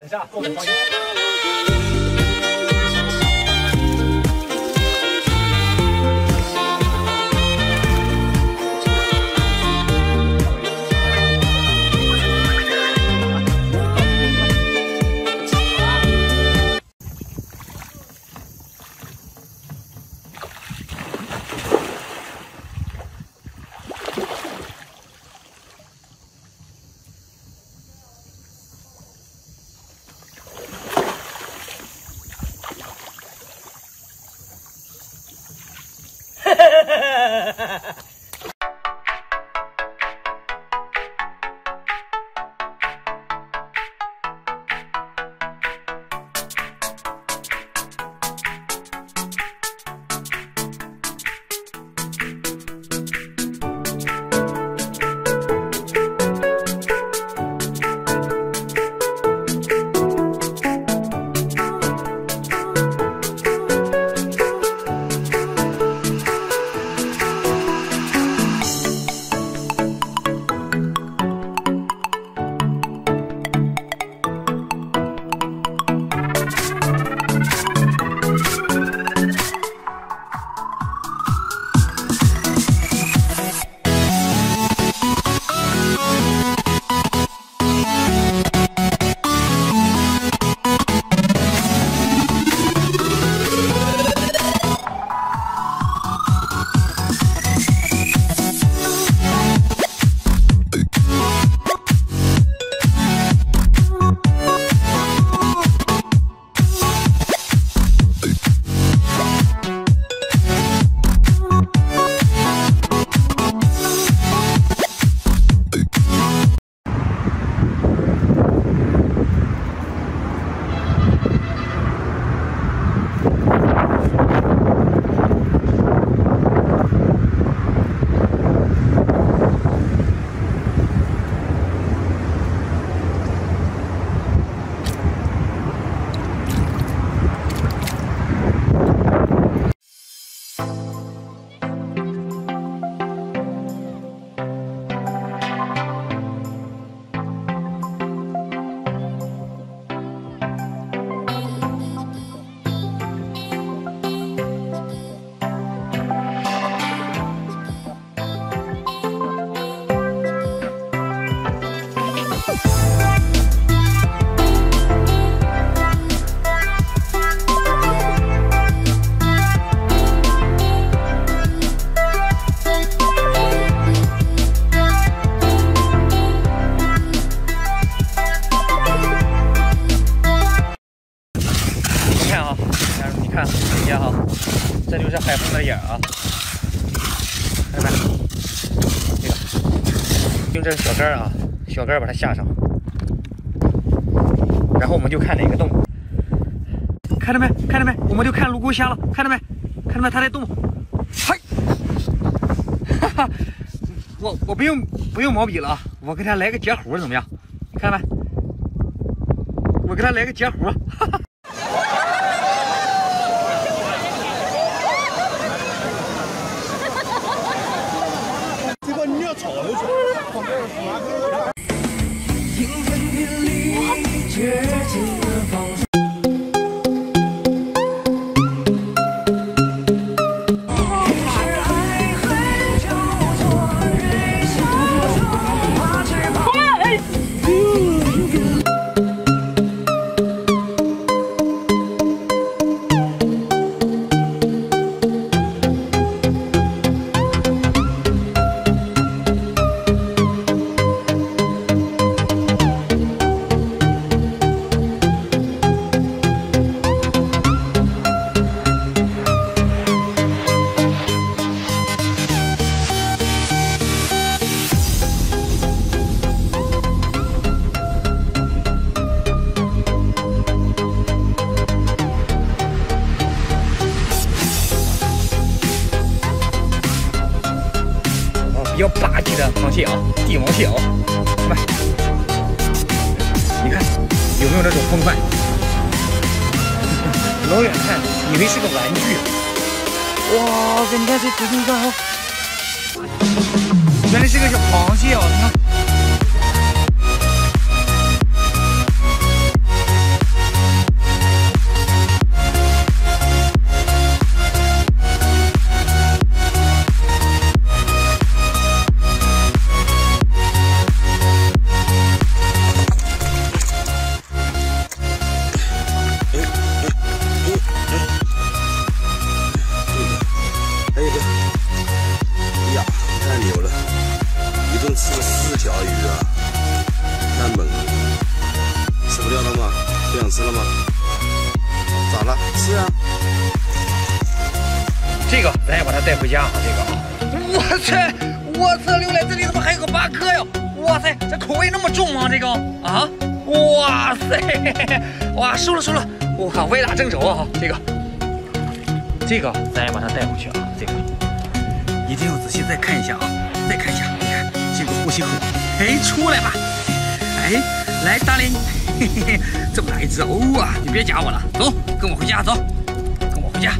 等一下，后面放心。这就是海风的眼啊！看看这个，用这个小竿啊，小竿把它下上，然后我们就看哪个动物。看到没？看到没？我们就看泸沽虾了。看到没？看到没？它在动。嗨，哈哈，我不用毛笔了啊，我给它来个截胡怎么样？看到没？我给它来个截胡，哈哈。 比较霸气的螃蟹啊，帝王蟹啊，来，你看有没有那种风范？老远看以为是个玩具，哇塞！你看这直挺高，原来是个小螃蟹啊！你看。不想吃了吗？咋了？吃啊！这个咱也把它带回家啊！这个，我操！刘磊，这里怎么还有个八哥呀？哇塞，这口味那么重吗？这个啊！哇塞！哇，收了！我靠，歪打正着啊！这个咱也把它带回去啊！这个一定要仔细再看一下啊！再看一下，你看这个呼吸口，哎，出来吧！哎，来，大林。 嘿嘿嘿，这么大一只哦啊！你别夹我了，走，跟我回家，走，跟我回家。